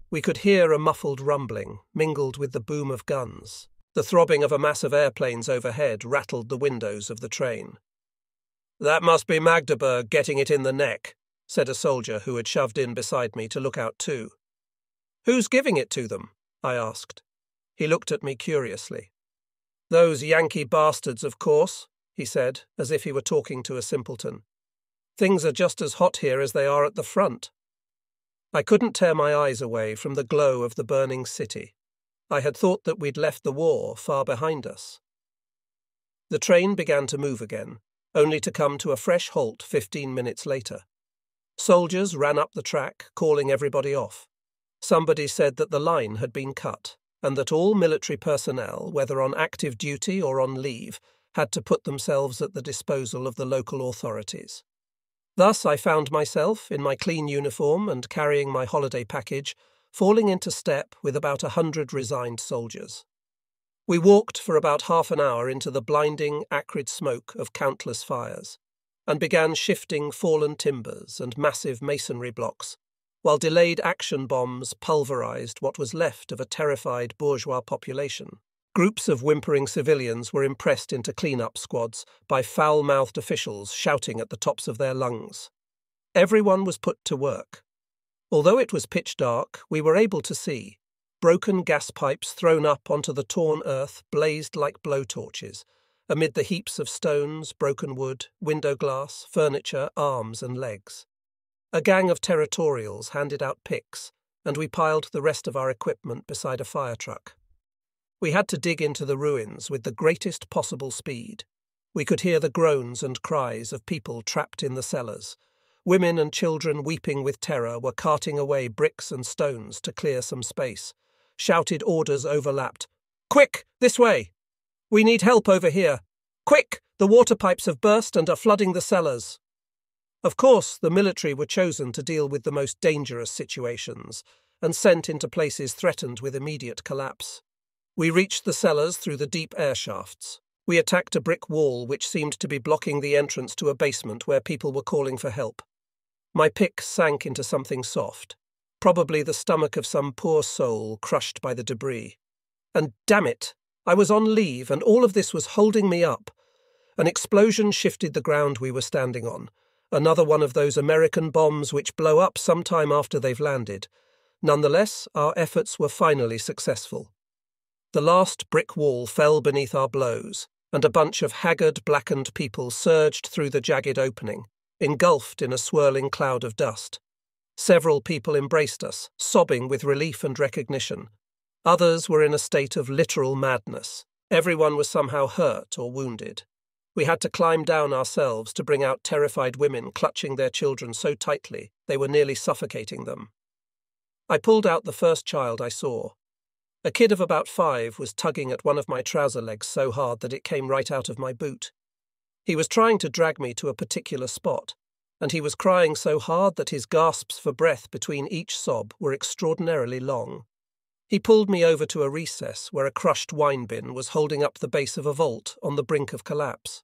We could hear a muffled rumbling, mingled with the boom of guns. The throbbing of a mass of airplanes overhead rattled the windows of the train. "That must be Magdeburg getting it in the neck," said a soldier who had shoved in beside me to look out too. "Who's giving it to them?" I asked. He looked at me curiously. "Those Yankee bastards, of course," he said, as if he were talking to a simpleton. "Things are just as hot here as they are at the front." I couldn't tear my eyes away from the glow of the burning city. I had thought that we'd left the war far behind us. The train began to move again, only to come to a fresh halt 15 minutes later. Soldiers ran up the track, calling everybody off. Somebody said that the line had been cut, and that all military personnel, whether on active duty or on leave, had to put themselves at the disposal of the local authorities. Thus I found myself, in my clean uniform and carrying my holiday package, falling into step with about 100 resigned soldiers. We walked for about half an hour into the blinding, acrid smoke of countless fires, and began shifting fallen timbers and massive masonry blocks, while delayed action bombs pulverized what was left of a terrified bourgeois population. Groups of whimpering civilians were impressed into clean-up squads by foul-mouthed officials shouting at the tops of their lungs. Everyone was put to work. Although it was pitch dark, we were able to see. Broken gas pipes thrown up onto the torn earth blazed like blowtorches, amid the heaps of stones, broken wood, window glass, furniture, arms and legs. A gang of territorials handed out picks, and we piled the rest of our equipment beside a fire truck. We had to dig into the ruins with the greatest possible speed. We could hear the groans and cries of people trapped in the cellars. Women and children weeping with terror were carting away bricks and stones to clear some space. Shouted orders overlapped. "Quick! This way! We need help over here! Quick! The water pipes have burst and are flooding the cellars!" Of course, the military were chosen to deal with the most dangerous situations and sent into places threatened with immediate collapse. We reached the cellars through the deep air shafts. We attacked a brick wall which seemed to be blocking the entrance to a basement where people were calling for help. My pick sank into something soft, probably the stomach of some poor soul crushed by the debris. And damn it, I was on leave and all of this was holding me up. An explosion shifted the ground we were standing on, another one of those American bombs which blow up sometime after they've landed. Nonetheless, our efforts were finally successful. The last brick wall fell beneath our blows, and a bunch of haggard, blackened people surged through the jagged opening, engulfed in a swirling cloud of dust. Several people embraced us, sobbing with relief and recognition. Others were in a state of literal madness. Everyone was somehow hurt or wounded. We had to climb down ourselves to bring out terrified women clutching their children so tightly they were nearly suffocating them. I pulled out the first child I saw. A kid of about 5 was tugging at one of my trouser legs so hard that it came right out of my boot. He was trying to drag me to a particular spot, and he was crying so hard that his gasps for breath between each sob were extraordinarily long. He pulled me over to a recess where a crushed wine bin was holding up the base of a vault on the brink of collapse.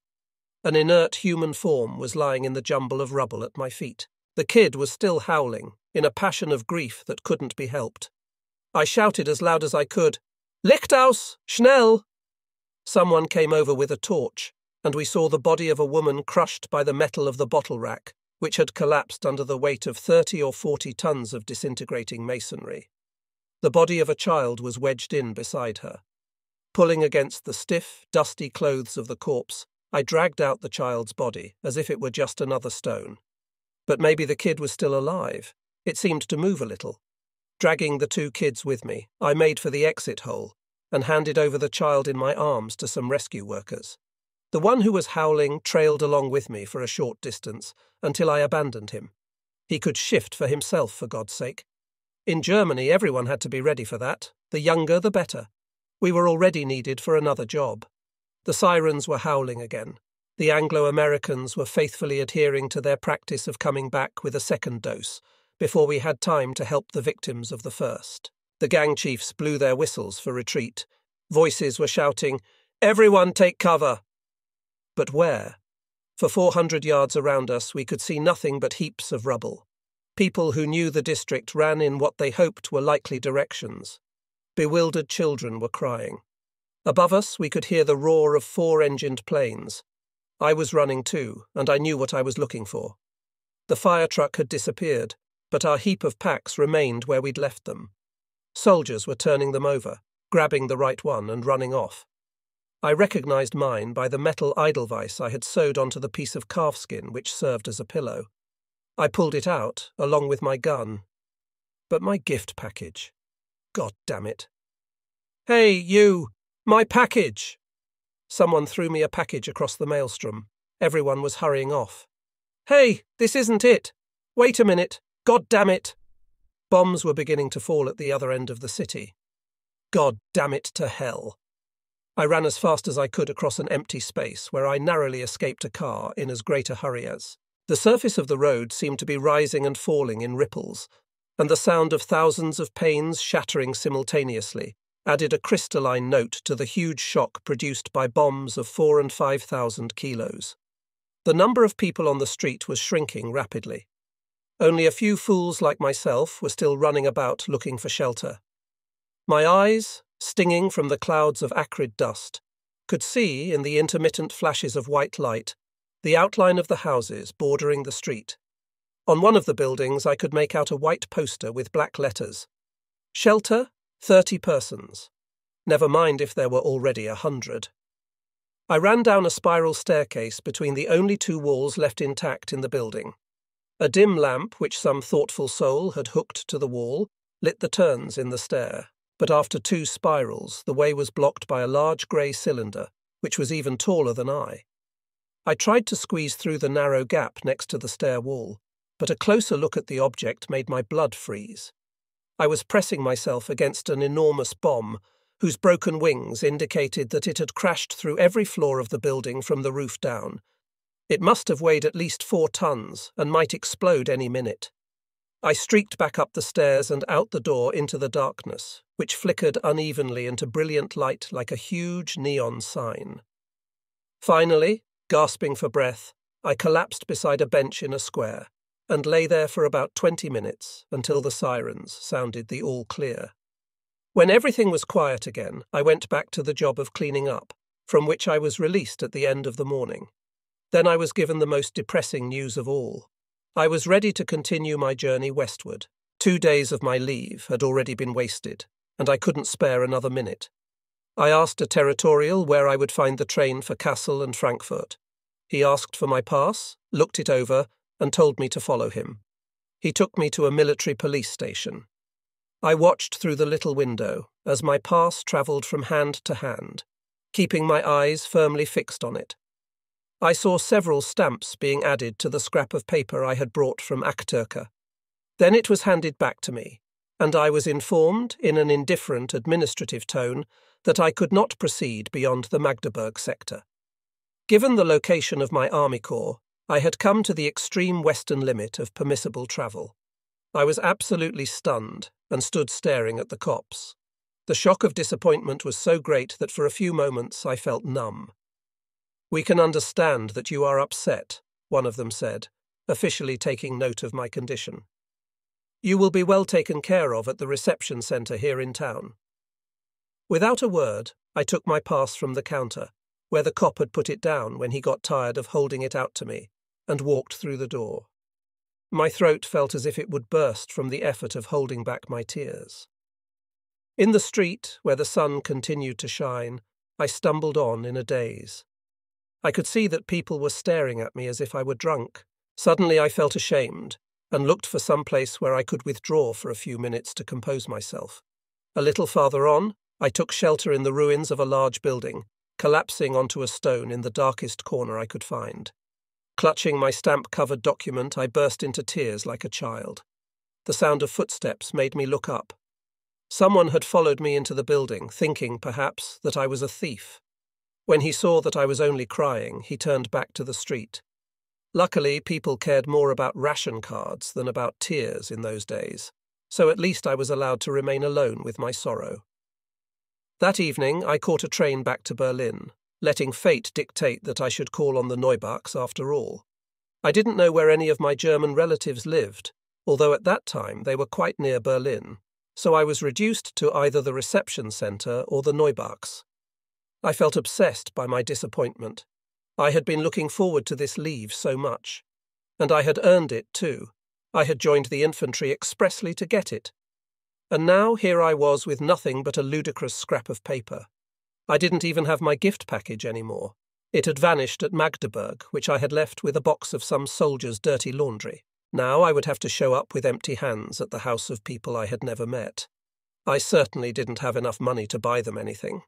An inert human form was lying in the jumble of rubble at my feet. The kid was still howling, in a passion of grief that couldn't be helped. I shouted as loud as I could, "Licht aus! Schnell!" Someone came over with a torch, and we saw the body of a woman crushed by the metal of the bottle rack, which had collapsed under the weight of 30 or 40 tons of disintegrating masonry. The body of a child was wedged in beside her. Pulling against the stiff, dusty clothes of the corpse, I dragged out the child's body as if it were just another stone. But maybe the kid was still alive. It seemed to move a little. Dragging the 2 kids with me, I made for the exit hole and handed over the child in my arms to some rescue workers. The one who was howling trailed along with me for a short distance until I abandoned him. He could shift for himself, for God's sake. In Germany, everyone had to be ready for that. The younger, the better. We were already needed for another job. The sirens were howling again. The Anglo-Americans were faithfully adhering to their practice of coming back with a second dose, before we had time to help the victims of the first. The gang chiefs blew their whistles for retreat. Voices were shouting, "Everyone take cover!" But where? For 400 yards around us we could see nothing but heaps of rubble. People who knew the district ran in what they hoped were likely directions. Bewildered children were crying. Above us we could hear the roar of 4-engined planes. I was running too, and I knew what I was looking for. The fire truck had disappeared, but our heap of packs remained where we'd left them. Soldiers were turning them over, grabbing the right one and running off. I recognised mine by the metal edelweiss I had sewed onto the piece of calfskin which served as a pillow. I pulled it out, along with my gun. But my gift package. God damn it. "Hey, you! My package!" Someone threw me a package across the maelstrom. Everyone was hurrying off. "Hey, this isn't it! Wait a minute! God damn it!" Bombs were beginning to fall at the other end of the city. God damn it to hell. I ran as fast as I could across an empty space where I narrowly escaped a car in as great a hurry as. The surface of the road seemed to be rising and falling in ripples, and the sound of thousands of panes shattering simultaneously added a crystalline note to the huge shock produced by bombs of 4,000 and 5,000 kilos. The number of people on the street was shrinking rapidly. Only a few fools like myself were still running about looking for shelter. My eyes, stinging from the clouds of acrid dust, could see, in the intermittent flashes of white light, the outline of the houses bordering the street. On one of the buildings I could make out a white poster with black letters. Shelter, 30 persons. Never mind if there were already 100. I ran down a spiral staircase between the only two walls left intact in the building. A dim lamp, which some thoughtful soul had hooked to the wall, lit the turns in the stair, but after two spirals the way was blocked by a large grey cylinder, which was even taller than I. I tried to squeeze through the narrow gap next to the stair wall, but a closer look at the object made my blood freeze. I was pressing myself against an enormous bomb, whose broken wings indicated that it had crashed through every floor of the building from the roof down. It must have weighed at least 4 tons and might explode any minute. I streaked back up the stairs and out the door into the darkness, which flickered unevenly into brilliant light like a huge neon sign. Finally, gasping for breath, I collapsed beside a bench in a square and lay there for about 20 minutes until the sirens sounded the all clear. When everything was quiet again, I went back to the job of cleaning up, from which I was released at the end of the morning. Then I was given the most depressing news of all. I was ready to continue my journey westward. 2 days of my leave had already been wasted, and I couldn't spare another minute. I asked a territorial where I would find the train for Kassel and Frankfurt. He asked for my pass, looked it over, and told me to follow him. He took me to a military police station. I watched through the little window as my pass travelled from hand to hand, keeping my eyes firmly fixed on it. I saw several stamps being added to the scrap of paper I had brought from Akhtyrka. Then it was handed back to me, and I was informed, in an indifferent administrative tone, that I could not proceed beyond the Magdeburg sector. Given the location of my army corps, I had come to the extreme western limit of permissible travel. I was absolutely stunned and stood staring at the copse. The shock of disappointment was so great that for a few moments I felt numb. "We can understand that you are upset," one of them said, officially taking note of my condition. "You will be well taken care of at the reception centre here in town." Without a word, I took my pass from the counter, where the cop had put it down when he got tired of holding it out to me, and walked through the door. My throat felt as if it would burst from the effort of holding back my tears. In the street, where the sun continued to shine, I stumbled on in a daze. I could see that people were staring at me as if I were drunk. Suddenly I felt ashamed and looked for some place where I could withdraw for a few minutes to compose myself. A little farther on, I took shelter in the ruins of a large building, collapsing onto a stone in the darkest corner I could find. Clutching my stamp-covered document, I burst into tears like a child. The sound of footsteps made me look up. Someone had followed me into the building, thinking, perhaps, that I was a thief. When he saw that I was only crying, he turned back to the street. Luckily, people cared more about ration cards than about tears in those days, so at least I was allowed to remain alone with my sorrow. That evening, I caught a train back to Berlin, letting fate dictate that I should call on the Neubachs after all. I didn't know where any of my German relatives lived, although at that time they were quite near Berlin, so I was reduced to either the reception centre or the Neubachs. I felt obsessed by my disappointment. I had been looking forward to this leave so much. And I had earned it, too. I had joined the infantry expressly to get it. And now here I was with nothing but a ludicrous scrap of paper. I didn't even have my gift package anymore. It had vanished at Magdeburg, which I had left with a box of some soldier's dirty laundry. Now I would have to show up with empty hands at the house of people I had never met. I certainly didn't have enough money to buy them anything.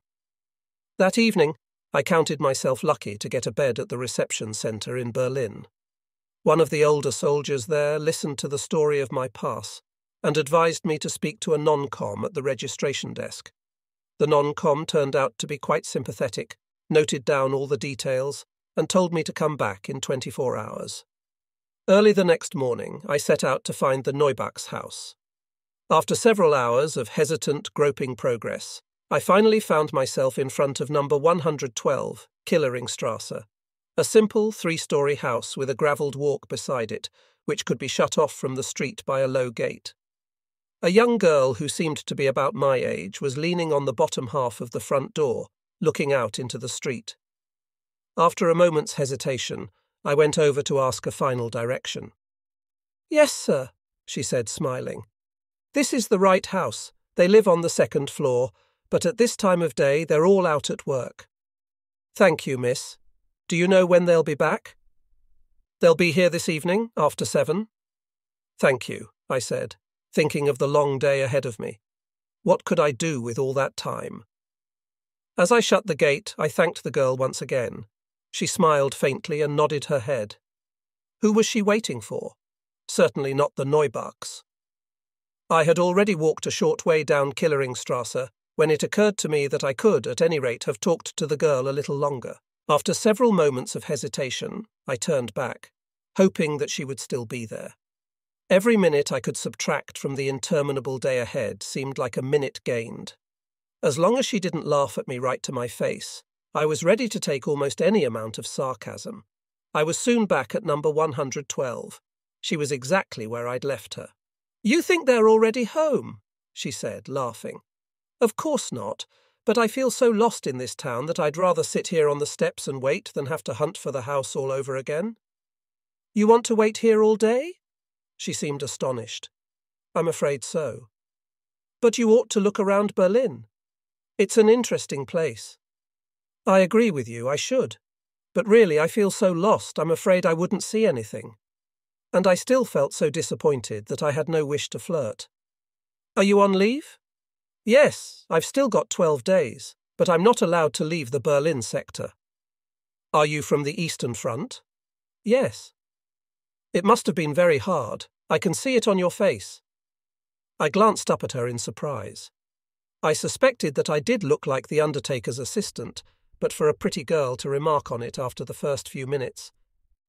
That evening, I counted myself lucky to get a bed at the reception centre in Berlin. One of the older soldiers there listened to the story of my pass and advised me to speak to a non-com at the registration desk. The non-com turned out to be quite sympathetic, noted down all the details, and told me to come back in 24 hours. Early the next morning, I set out to find the Neubach's house. After several hours of hesitant, groping progress, I finally found myself in front of number 112, Killeringstrasse, a simple three-story house with a gravelled walk beside it, which could be shut off from the street by a low gate. A young girl who seemed to be about my age was leaning on the bottom half of the front door, looking out into the street. After a moment's hesitation, I went over to ask a final direction. "Yes, sir," she said, smiling. "This is the right house. They live on the second floor, but at this time of day they're all out at work." "Thank you, miss. Do you know when they'll be back?" "They'll be here this evening, after 7. "Thank you," I said, thinking of the long day ahead of me. What could I do with all that time? As I shut the gate, I thanked the girl once again. She smiled faintly and nodded her head. Who was she waiting for? Certainly not the Neubachs. I had already walked a short way down Killeringstrasse when it occurred to me that I could, at any rate, have talked to the girl a little longer. After several moments of hesitation, I turned back, hoping that she would still be there. Every minute I could subtract from the interminable day ahead seemed like a minute gained. As long as she didn't laugh at me right to my face, I was ready to take almost any amount of sarcasm. I was soon back at number 112. She was exactly where I'd left her. "You think they're already home?" she said, laughing. "Of course not, but I feel so lost in this town that I'd rather sit here on the steps and wait than have to hunt for the house all over again." "You want to wait here all day?" She seemed astonished. "I'm afraid so." "But you ought to look around Berlin. It's an interesting place." "I agree with you, I should. But really, I feel so lost, I'm afraid I wouldn't see anything." And I still felt so disappointed that I had no wish to flirt. "Are you on leave?" "Yes, I've still got 12 days, but I'm not allowed to leave the Berlin sector." "Are you from the Eastern Front?" "Yes." "It must have been very hard. I can see it on your face." I glanced up at her in surprise. I suspected that I did look like the undertaker's assistant, but for a pretty girl to remark on it after the first few minutes.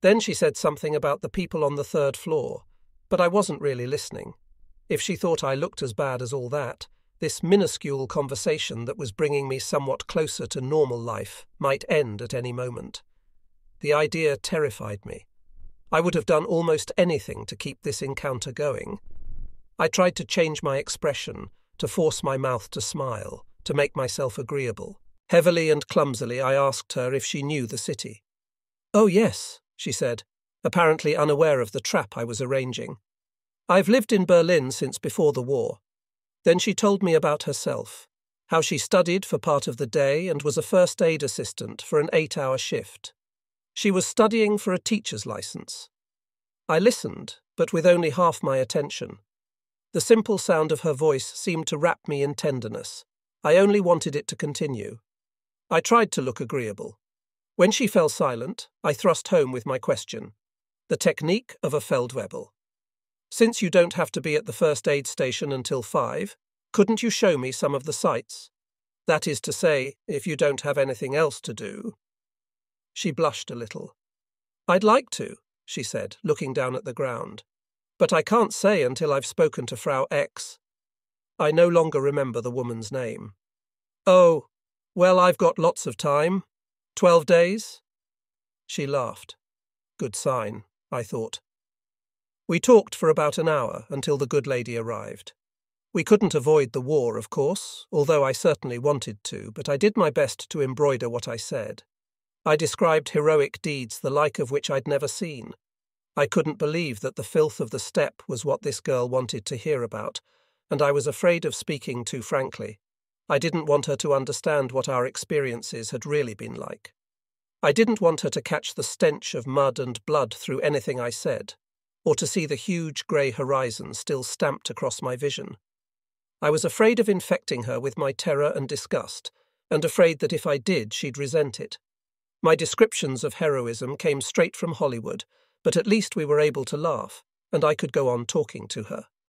Then she said something about the people on the third floor, but I wasn't really listening. If she thought I looked as bad as all that, this minuscule conversation that was bringing me somewhat closer to normal life might end at any moment. The idea terrified me. I would have done almost anything to keep this encounter going. I tried to change my expression, to force my mouth to smile, to make myself agreeable. Heavily and clumsily, I asked her if she knew the city. "Oh, yes," she said, apparently unaware of the trap I was arranging. "I've lived in Berlin since before the war." Then she told me about herself, how she studied for part of the day and was a first aid assistant for an 8-hour shift. She was studying for a teacher's license. I listened, but with only half my attention. The simple sound of her voice seemed to wrap me in tenderness. I only wanted it to continue. I tried to look agreeable. When she fell silent, I thrust home with my question. The technique of a Feldwebel. "Since you don't have to be at the first aid station until 5, couldn't you show me some of the sights? That is to say, if you don't have anything else to do." She blushed a little. "I'd like to," she said, looking down at the ground. "But I can't say until I've spoken to Frau X." I no longer remember the woman's name. "Oh, well, I've got lots of time. 12 days? She laughed. Good sign, I thought. We talked for about an hour until the good lady arrived. We couldn't avoid the war, of course, although I certainly wanted to, but I did my best to embroider what I said. I described heroic deeds the like of which I'd never seen. I couldn't believe that the filth of the steppe was what this girl wanted to hear about, and I was afraid of speaking too frankly. I didn't want her to understand what our experiences had really been like. I didn't want her to catch the stench of mud and blood through anything I said, or to see the huge grey horizon still stamped across my vision. I was afraid of infecting her with my terror and disgust, and afraid that if I did, she'd resent it. My descriptions of heroism came straight from Hollywood, but at least we were able to laugh, and I could go on talking to her.